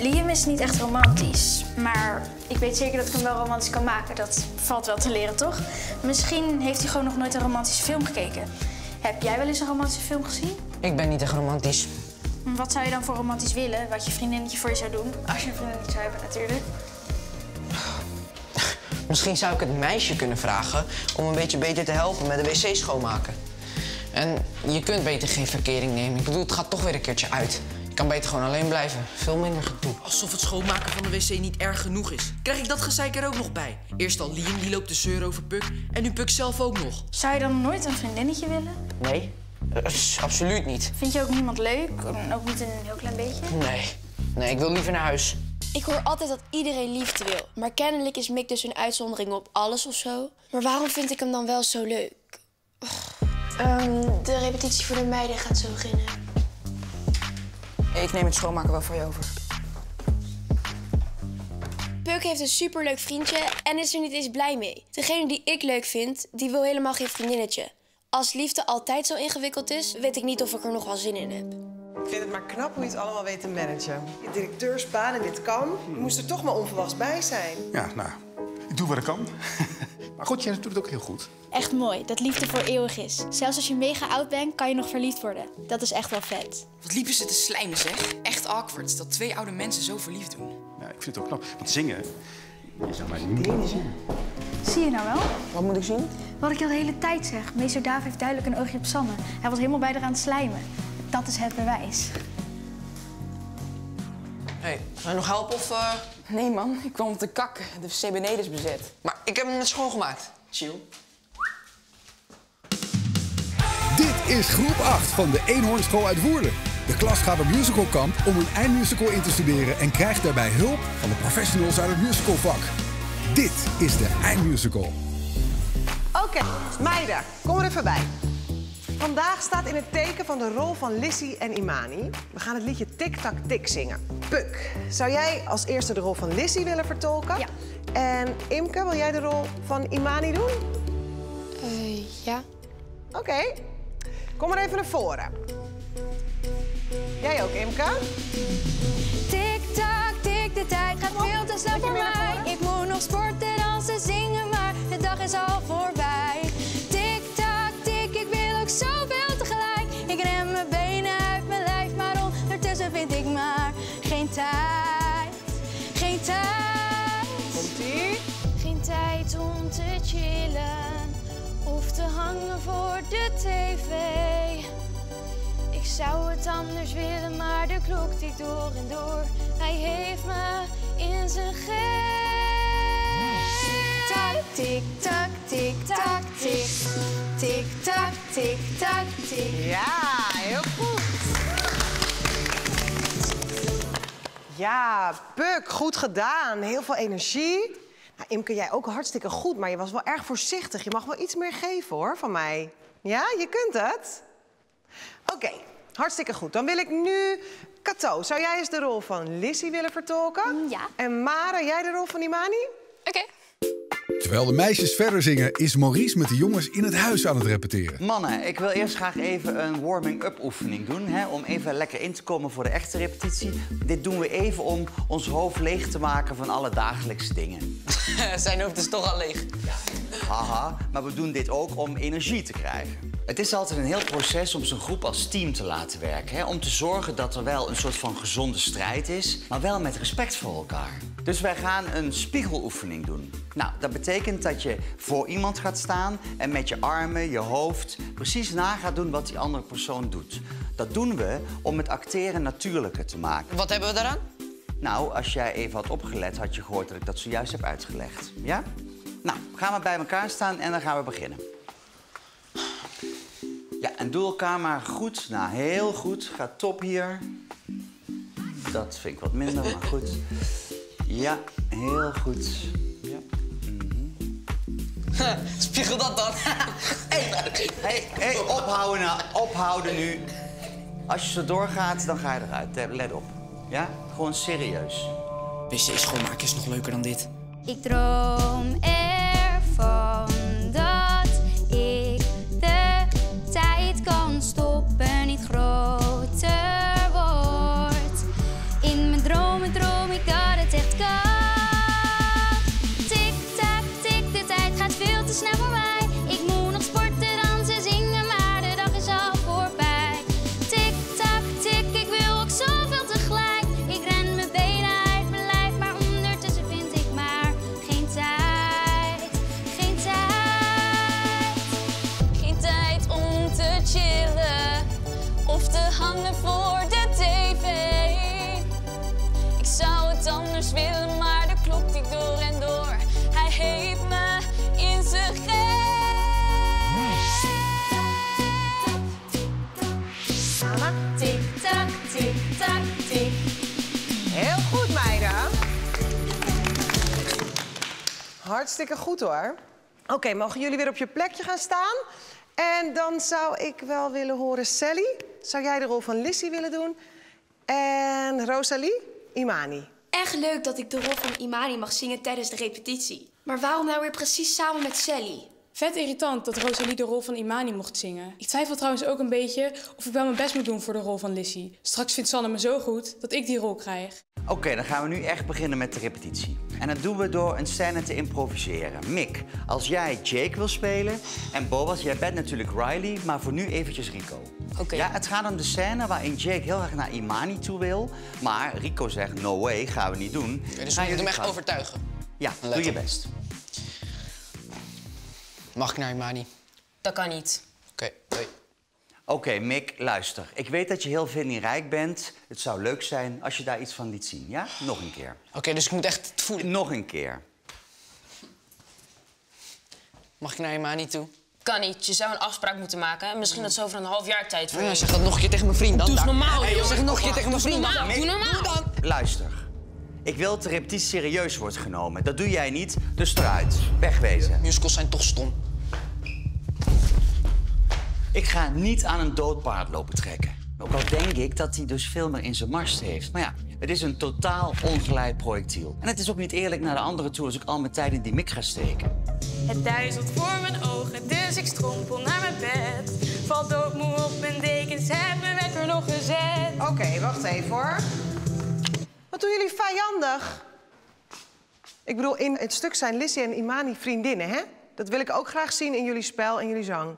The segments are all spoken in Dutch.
Liam is niet echt romantisch, maar ik weet zeker dat ik hem wel romantisch kan maken. Dat valt wel te leren, toch? Misschien heeft hij gewoon nog nooit een romantische film gekeken. Heb jij wel eens een romantische film gezien? Ik ben niet echt romantisch. Wat zou je dan voor romantisch willen, wat je vriendinnetje voor je zou doen? Als je een vriendinnetje zou hebben, natuurlijk. Misschien zou ik het meisje kunnen vragen om een beetje beter te helpen met de wc schoonmaken. En je kunt beter geen verkering nemen. Ik bedoel, het gaat toch weer een keertje uit. Je kan beter gewoon alleen blijven. Veel minder gedoe. Alsof het schoonmaken van de wc niet erg genoeg is. Krijg ik dat gezeik er ook nog bij? Eerst al Liam, die loopt de zeur over Puck. En nu Puck zelf ook nog. Zou je dan nooit een vriendinnetje willen? Nee, absoluut niet. Vind je ook niemand leuk? Ook niet een heel klein beetje? Nee, ik wil liever naar huis. Ik hoor altijd dat iedereen liefde wil. Maar kennelijk is Mick dus een uitzondering op alles of zo. Maar waarom vind ik hem dan wel zo leuk? De repetitie voor de meiden gaat zo beginnen. Ik neem het schoonmaken wel voor je over. Puck heeft een superleuk vriendje en is er niet eens blij mee. Degene die ik leuk vind, die wil helemaal geen vriendinnetje. Als liefde altijd zo ingewikkeld is, weet ik niet of ik er nog wel zin in heb. Ik vind het maar knap hoe je het allemaal weet te managen. Je directeursbaan en dit kan. Je moest er toch maar onverwachts bij zijn. Ja, nou, ik doe wat ik kan. Maar goed, jij doet het ook heel goed. Echt mooi, dat liefde voor eeuwig is. Zelfs als je mega oud bent, kan je nog verliefd worden. Dat is echt wel vet. Wat liepen ze te slijmen, zeg. Echt awkward, dat twee oude mensen zo verliefd doen. Ja, ik vind het ook knap. Want zingen... Je zou mij niet kunnen zien. Zie je nou wel? Wat moet ik zien? Wat ik al de hele tijd zeg. Meester Daaf heeft duidelijk een oogje op Sanne. Hij was helemaal bij haar aan het slijmen. Dat is het bewijs. Hey, wil je nog helpen of... Nee, man. Ik kwam om te kakken. De wc beneden is bezet. Maar ik heb hem net schoongemaakt. Chill. Dit is groep 8 van de Eenhoornschool uit Woerden. De klas gaat op musicalkamp om een eindmusical in te studeren... en krijgt daarbij hulp van de professionals uit het musicalvak. Dit is de Eindmusical. Oké, meiden, kom er even bij. Vandaag staat in het teken van de rol van Lissy en Imani. We gaan het liedje Tik tak tik zingen. Puck, zou jij als eerste de rol van Lissy willen vertolken? Ja. En Imke, wil jij de rol van Imani doen? Ja. Oké. Kom maar even naar voren. Jij ook, Imke. Tik tak tik, de tijd gaat veel te snel voor mij. Ik moet nog sporten, dansen, zingen, maar de dag is al voorbij. Zoveel tegelijk, ik ren mijn benen uit mijn lijf, maar ondertussen vind ik maar geen tijd. Geen tijd. Komt-ie? Geen tijd om te chillen of te hangen voor de tv. Ik zou het anders willen, maar de klok tikt door en door. Hij heeft me in zijn geest. Tik tak tik tak tik. Tik tak tik tak tik. Ja, heel goed. Ja, Puck, goed gedaan. Heel veel energie. Nou, Imke, jij ook hartstikke goed, maar je was wel erg voorzichtig. Je mag wel iets meer geven, hoor, van mij. Ja, je kunt het. Oké, hartstikke goed. Dan wil ik nu... Kato, zou jij eens de rol van Lissy willen vertolken? Ja. En Mara, jij de rol van Imani? Oké. Terwijl de meisjes verder zingen, is Maurice met de jongens in het huis aan het repeteren. Mannen, ik wil eerst graag even een warming-up oefening doen, hè, om even lekker in te komen voor de echte repetitie. Dit doen we even om ons hoofd leeg te maken van alle dagelijkse dingen. Zijn hoofd is toch al leeg. Haha, maar we doen dit ook om energie te krijgen. Het is altijd een heel proces om zo'n groep als team te laten werken. Hè? Om te zorgen dat er wel een soort van gezonde strijd is, maar wel met respect voor elkaar. Dus wij gaan een spiegeloefening doen. Nou, dat betekent dat je voor iemand gaat staan en met je armen, je hoofd, precies na gaat doen wat die andere persoon doet. Dat doen we om het acteren natuurlijker te maken. Wat hebben we daaraan? Nou, als jij even had opgelet, had je gehoord dat ik dat zojuist heb uitgelegd. Ja? Nou, gaan we bij elkaar staan en dan gaan we beginnen. Ja, en doe elkaar maar goed. Nou, heel goed. Gaat top hier. Dat vind ik wat minder, maar goed. Ja, heel goed. Ja. Mm-hmm. Spiegel dat dan. Hey, ophouden nou. Ophouden nu. Als je zo doorgaat, dan ga je eruit. Let op. Ja? Gewoon serieus. Wc schoonmaken is nog leuker dan dit. Ik droom ervan. Stoppen, niet groter wordt. In mijn dromen droom. anders willen, maar de klok tikt door en door. Hij heeft me in zijn greep. Mama, tik tak, tik tak tik. Heel goed, meiden. Hartstikke goed, hoor. Oké, mogen jullie weer op je plekje gaan staan? En dan zou ik wel willen horen, Sally, zou jij de rol van Lissy willen doen? En Rosalie, Imani. Echt leuk dat ik de rol van Imani mag zingen tijdens de repetitie. Maar waarom nou weer precies samen met Sally? Vet irritant dat Rosalie de rol van Imani mocht zingen. Ik twijfel trouwens ook een beetje of ik wel mijn best moet doen voor de rol van Lissy. Straks vindt Sanne me zo goed dat ik die rol krijg. Oké, dan gaan we nu echt beginnen met de repetitie. En dat doen we door een scène te improviseren. Mick, als jij Jake wil spelen en Boas, jij bent natuurlijk Riley, maar voor nu eventjes Rico. Okay. Ja, het gaat om de scène waarin Jake heel erg naar Imani toe wil, maar Rico zegt no way, gaan we niet doen. Okay, dus je moet hem echt overtuigen? Ja, doe je best. Mag ik naar Imani? Dat kan niet. Oké. Oké, Mick, luister. Ik weet dat je heel vindingrijk bent. Het zou leuk zijn als je daar iets van liet zien, ja? Nog een keer. Oké, dus ik moet echt het voelen. Nog een keer. Mag ik naar Imani toe? Kan niet. Je zou een afspraak moeten maken. Misschien dat ze over een half jaar tijd voor je. Zeg dat nog een keer tegen mijn vriend dan. Doe eens normaal, joh. Zeg nog een keer tegen mijn vriend dan. Doe normaal dan. Luister. Ik wil dat de repetitie serieus wordt genomen. Dat doe jij niet, dus eruit. Wegwezen. Musicals zijn toch stom. Ik ga niet aan een dood paard lopen trekken. Ook al denk ik dat hij dus veel meer in zijn mars heeft. Maar ja, het is een totaal ongeleid projectiel. En het is ook niet eerlijk naar de anderen toe als ik al mijn tijd in die mik ga steken. Het duizelt voor mijn ogen, dus ik strompel naar mijn bed. Valt doodmoe op mijn dekens, heb mijn wekker nog gezet. Oké, wacht even hoor. Wat doen jullie vijandig? Ik bedoel, in het stuk zijn Lissy en Imani vriendinnen, hè? Dat wil ik ook graag zien in jullie spel en jullie zang.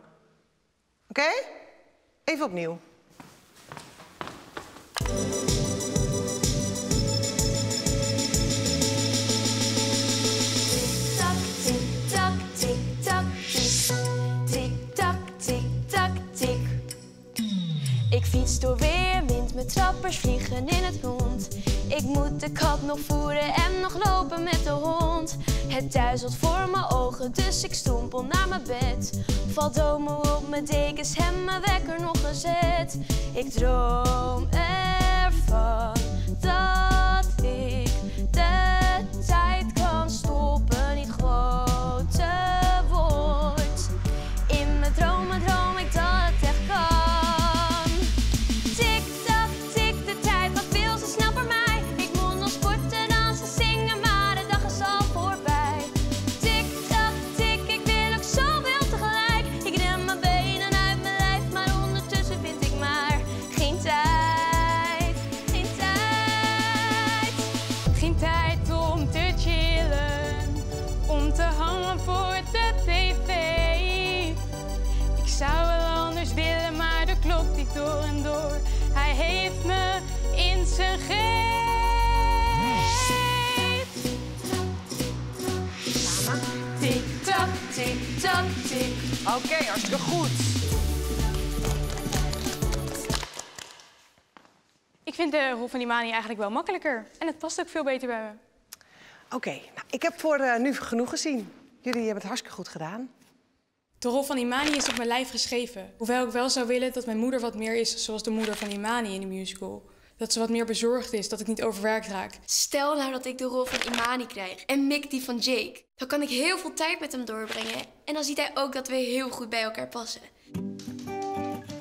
Oké? Even opnieuw. Ik fiets door weer wind, mijn trappers vliegen in het rond. Ik moet de kat nog voeren en nog lopen met de hond. Het duizelt voor mijn ogen, dus ik stompel naar mijn bed. Val domo op mijn dekens en mijn wekker nog gezet. Ik droom ervan dat ik de tijd kan stoppen, niet groter wordt. In mijn dromen droom ik dat het echt kan. Oké, hartstikke goed. Ik vind de rol van Imani eigenlijk wel makkelijker. En het past ook veel beter bij me. Oké, nou, ik heb voor nu genoeg gezien. Jullie hebben het hartstikke goed gedaan. De rol van Imani is op mijn lijf geschreven. Hoewel ik wel zou willen dat mijn moeder wat meer is zoals de moeder van Imani in de musical. Dat ze wat meer bezorgd is, dat ik niet overwerkt raak. Stel nou dat ik de rol van Imani krijg en Mick die van Jake. Dan kan ik heel veel tijd met hem doorbrengen. En dan ziet hij ook dat we heel goed bij elkaar passen.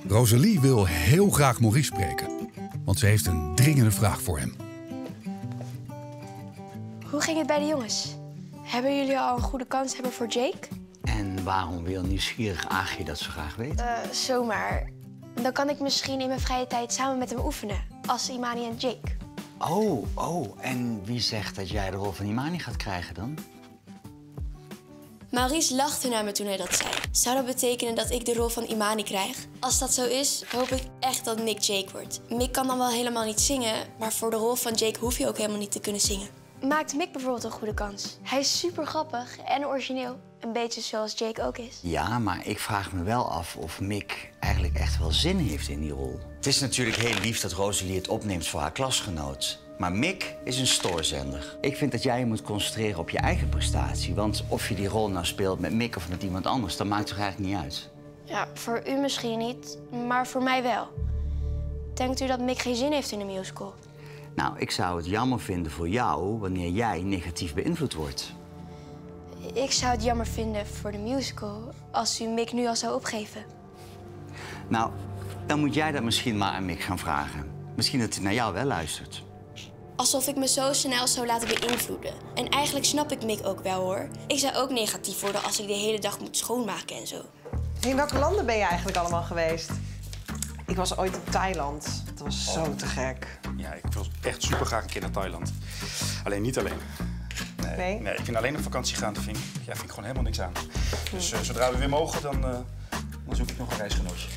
Rosalie wil heel graag Maurice spreken. Want ze heeft een dringende vraag voor hem. Hoe ging het bij de jongens? Hebben jullie al een goede kans hebben voor Jake? En waarom wil nieuwsgierig Aagje dat ze graag weet? Zomaar. Dan kan ik misschien in mijn vrije tijd samen met hem oefenen. Als Imani en Jake. Oh, en wie zegt dat jij de rol van Imani gaat krijgen dan? Maurice lachte naar me toen hij dat zei. Zou dat betekenen dat ik de rol van Imani krijg? Als dat zo is, hoop ik echt dat Mick Jake wordt. Mick kan dan wel helemaal niet zingen, maar voor de rol van Jake hoef je ook helemaal niet te kunnen zingen. Maakt Mick bijvoorbeeld een goede kans? Hij is super grappig en origineel. Een beetje zoals Jake ook is. Ja, maar ik vraag me wel af of Mick eigenlijk echt wel zin heeft in die rol. Het is natuurlijk heel lief dat Rosalie het opneemt voor haar klasgenoot. Maar Mick is een stoorzender. Ik vind dat jij je moet concentreren op je eigen prestatie. Want of je die rol nou speelt met Mick of met iemand anders, dat maakt toch eigenlijk niet uit? Ja, voor u misschien niet, maar voor mij wel. Denkt u dat Mick geen zin heeft in de musical? Nou, ik zou het jammer vinden voor jou wanneer jij negatief beïnvloed wordt. Ik zou het jammer vinden voor de musical als u Mick nu al zou opgeven. Nou, dan moet jij dat misschien maar aan Mick gaan vragen. Misschien dat hij naar jou wel luistert. Alsof ik me zo snel zou laten beïnvloeden. En eigenlijk snap ik Mick ook wel, hoor. Ik zou ook negatief worden als ik de hele dag moet schoonmaken en zo. In welke landen ben je eigenlijk allemaal geweest? Ik was ooit in Thailand. Dat was zo te gek. Ja, ik wil echt super graag een keer naar Thailand. Alleen niet alleen. Nee, ik vind alleen op vakantie gaan, vind ik gewoon helemaal niks aan. Dus zodra we weer mogen, dan zoek ik nog een reisgenootje.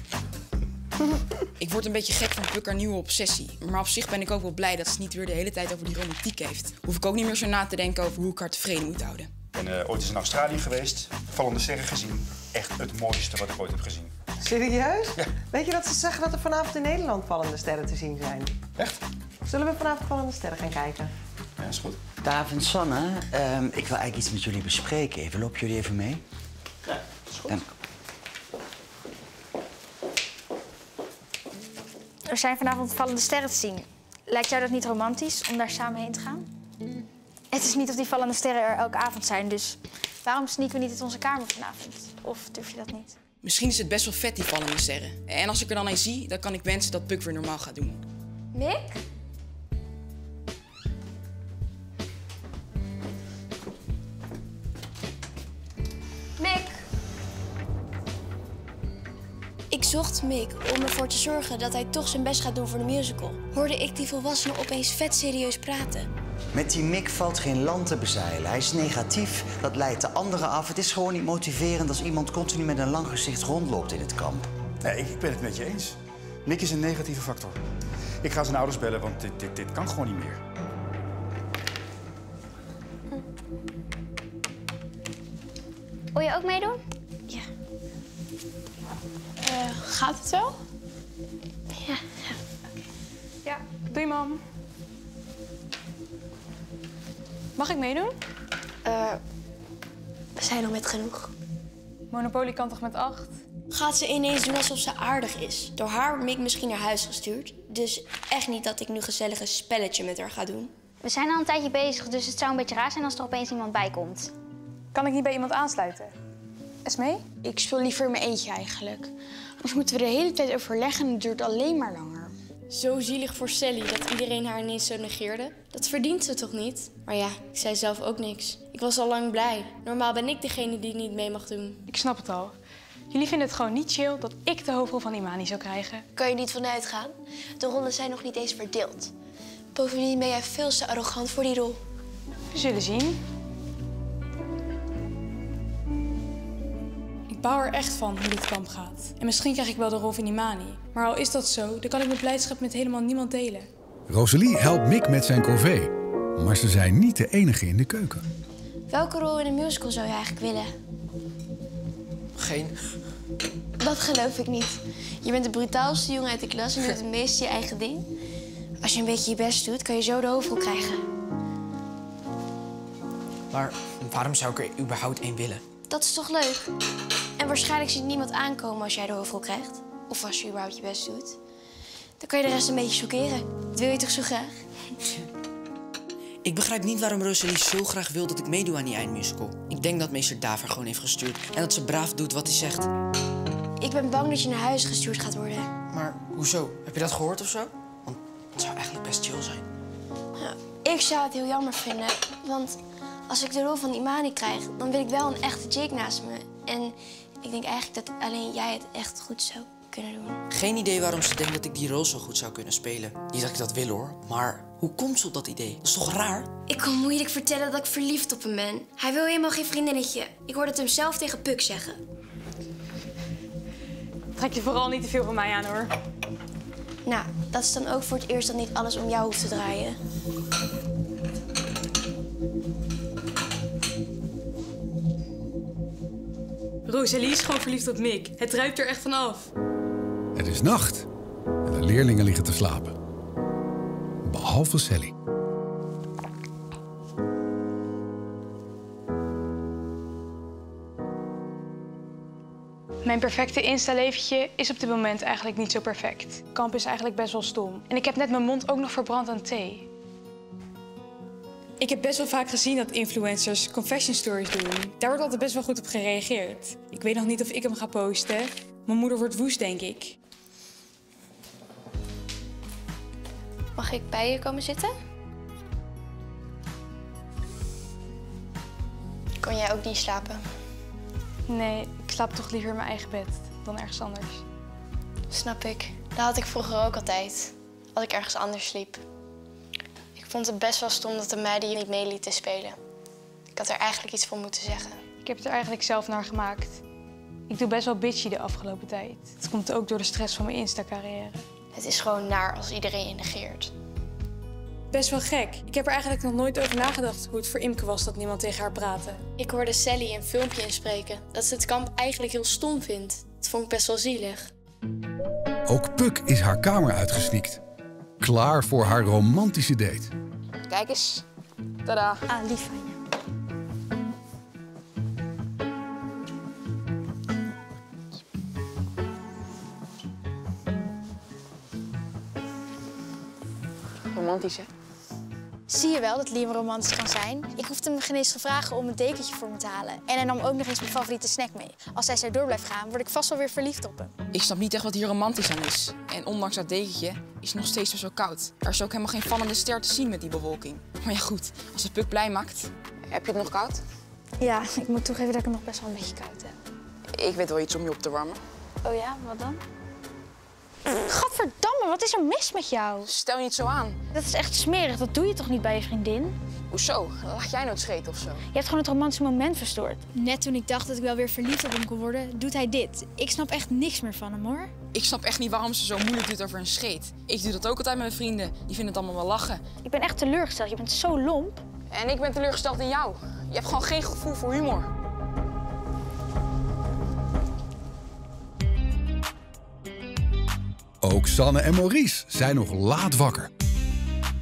Ik word een beetje gek van Puck haar nieuwe obsessie. Maar op zich ben ik ook wel blij dat ze niet weer de hele tijd over die romantiek heeft. Hoef ik ook niet meer zo na te denken over hoe ik haar tevreden moet houden. Ik ben ooit eens in Australië geweest, vallende sterren gezien. Echt het mooiste wat ik ooit heb gezien. Serieus? Ja. Weet je dat ze zeggen dat er vanavond in Nederland vallende sterren te zien zijn? Echt? Zullen we vanavond vallende sterren gaan kijken? Ja, is goed. Daaf en Sanne, ik wil eigenlijk iets met jullie bespreken. Even, lopen jullie even mee? Ja, is goed. Er zijn vanavond vallende sterren te zien. Lijkt jou dat niet romantisch om daar samen heen te gaan? Het is niet of die vallende sterren er elke avond zijn, dus waarom sneaken we niet uit onze kamer vanavond? Of durf je dat niet? Misschien is het best wel vet, die vallende sterren. En als ik er dan een zie, dan kan ik wensen dat Puck weer normaal gaat doen. Mick? Mick! Ik zocht Mick om ervoor te zorgen dat hij toch zijn best gaat doen voor de musical. Hoorde ik die volwassenen opeens vet serieus praten. Met die Mick valt geen land te bezeilen. Hij is negatief, dat leidt de anderen af. Het is gewoon niet motiverend als iemand continu met een lang gezicht rondloopt in het kamp. Nee, ik ben het met je eens. Mick is een negatieve factor. Ik ga zijn ouders bellen, want dit kan gewoon niet meer. Wil je ook meedoen? Ja. Gaat het wel? Ja. Okay. Ja, doei, mam. Mag ik meedoen? We zijn al met genoeg. Monopoly kan toch met 8? Gaat ze ineens doen alsof ze aardig is? Door haar Mick misschien naar huis gestuurd. Dus echt niet dat ik nu gezellig een spelletje met haar ga doen. We zijn al een tijdje bezig, dus het zou een beetje raar zijn als er opeens iemand bij komt. Kan ik niet bij iemand aansluiten? Esmee? Ik speel liever in mijn eentje eigenlijk. Anders moeten we de hele tijd overleggen en het duurt alleen maar langer. Zo zielig voor Sally dat iedereen haar ineens zo negeerde. Dat verdient ze toch niet? Maar ja, ik zei zelf ook niks. Ik was al lang blij. Normaal ben ik degene die niet mee mag doen. Ik snap het al. Jullie vinden het gewoon niet chill dat ik de hoofdrol van Imani zou krijgen. Kan je niet vanuit gaan? De rollen zijn nog niet eens verdeeld. Bovendien ben jij veel te arrogant voor die rol. We zullen zien. Ik bouw er echt van hoe dit kamp gaat. En misschien krijg ik wel de rol van Imani. Maar al is dat zo, dan kan ik mijn blijdschap met helemaal niemand delen. Rosalie helpt Mick met zijn corvée. Maar ze zijn niet de enige in de keuken. Welke rol in een musical zou je eigenlijk willen? Geen. Dat geloof ik niet. Je bent de brutaalste jongen uit de klas en doet het meeste je eigen ding. Als je een beetje je best doet, kan je zo de hoofdrol krijgen. Maar waarom zou ik er überhaupt één willen? Dat is toch leuk? En waarschijnlijk ziet niemand aankomen als jij de hoofdrol krijgt. Of als je überhaupt je best doet. Dan kan je de rest een beetje chockeren. Dat wil je toch zo graag? Ik begrijp niet waarom Rosalie zo graag wil dat ik meedoe aan die eindmusical. Ik denk dat meester Daaf gewoon heeft gestuurd. En dat ze braaf doet wat hij zegt. Ik ben bang dat je naar huis gestuurd gaat worden. Maar hoezo? Heb je dat gehoord of zo? Want het zou eigenlijk best chill zijn. Nou, ik zou het heel jammer vinden. Want als ik de rol van Imani krijg, dan wil ik wel een echte Jake naast me. En ik denk eigenlijk dat alleen jij het echt goed zou kunnen doen. Geen idee waarom ze denkt dat ik die rol zo goed zou kunnen spelen. Niet dat ik dat wil, hoor. Maar hoe komt ze op dat idee? Dat is toch raar? Ik kan moeilijk vertellen dat ik verliefd op hem ben. Hij wil helemaal geen vriendinnetje. Ik hoorde het hem zelf tegen Puck zeggen. Trek je vooral niet te veel van mij aan, hoor. Nou, dat is dan ook voor het eerst dat niet alles om jou hoeft te draaien. Rosalie is gewoon verliefd op Mick. Het druipt er echt van af. Het is nacht en de leerlingen liggen te slapen. behalve Sally. Mijn perfecte Insta-leventje is op dit moment eigenlijk niet zo perfect. Kamp is eigenlijk best wel stom. En ik heb net mijn mond ook nog verbrand aan thee. Ik heb best wel vaak gezien dat influencers confession stories doen. Daar wordt altijd best wel goed op gereageerd. Ik weet nog niet of ik hem ga posten. Mijn moeder wordt woest, denk ik. Mag ik bij je komen zitten? Kon jij ook niet slapen? Nee, ik slaap toch liever in mijn eigen bed dan ergens anders. Snap ik. Dat had ik vroeger ook altijd, als ik ergens anders sliep. Ik vond het best wel stom dat de meiden je niet mee lieten spelen. Ik had er eigenlijk iets voor moeten zeggen. Ik heb het er eigenlijk zelf naar gemaakt. Ik doe best wel bitchy de afgelopen tijd. Het komt ook door de stress van mijn Insta-carrière. Het is gewoon naar als iedereen je negeert. Best wel gek. Ik heb er eigenlijk nog nooit over nagedacht hoe het voor Imke was dat niemand tegen haar praatte. Ik hoorde Sally een filmpje inspreken dat ze het kamp eigenlijk heel stom vindt. Dat vond ik best wel zielig. Ook Puck is haar kamer uitgesnikt. Klaar voor haar romantische date. Kijk eens. Tada. Ah, lief van je. Romantisch, hè? Zie je wel dat Liam romantisch kan zijn? Ik hoefde hem geen eens te vragen om een dekentje voor me te halen. En hij nam ook nog eens mijn favoriete snack mee. Als hij zo door blijft gaan, word ik vast wel weer verliefd op hem. Ik snap niet echt wat hier romantisch aan is. En ondanks dat dekentje is het nog steeds best wel koud. Er is ook helemaal geen vallende ster te zien met die bewolking. Maar ja goed, als het Puck blij maakt. Heb je het nog koud? Ja, ik moet toegeven dat ik het nog best wel een beetje koud heb. Ik weet wel iets om je op te warmen. Oh ja, wat dan? Gadverdamme, wat is er mis met jou? Stel je niet zo aan. Dat is echt smerig, dat doe je toch niet bij je vriendin? Hoezo? Laat jij nooit scheten of zo? Je hebt gewoon het romantische moment verstoord. Net toen ik dacht dat ik wel weer verliefd op hem kon worden, doet hij dit. Ik snap echt niks meer van hem, hoor. Ik snap echt niet waarom ze zo moeilijk doet over een scheet. Ik doe dat ook altijd met mijn vrienden. Die vinden het allemaal wel lachen. Ik ben echt teleurgesteld, je bent zo lomp. En ik ben teleurgesteld in jou. Je hebt gewoon geen gevoel voor humor. Ook Sanne en Maurice zijn nog laat wakker.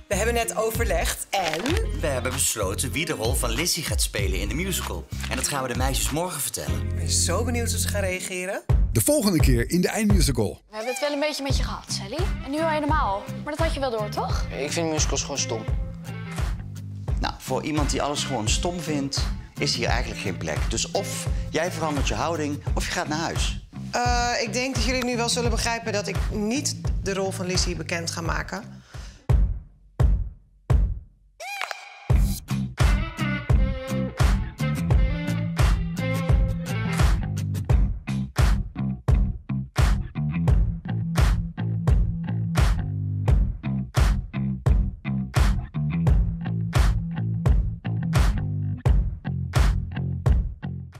We hebben net overlegd en... We hebben besloten wie de rol van Lizzie gaat spelen in de musical. En dat gaan we de meisjes morgen vertellen. Ik ben zo benieuwd hoe ze gaan reageren. De volgende keer in de Eindmusical. We hebben het wel een beetje met je gehad, Sally. En nu al helemaal. Maar dat had je wel door, toch? Ik vind musicals gewoon stom. Nou, voor iemand die alles gewoon stom vindt, is hier eigenlijk geen plek. Dus of jij verandert je houding, of je gaat naar huis. Ik denk dat jullie nu wel zullen begrijpen dat ik niet de rol van Lizzie bekend ga maken.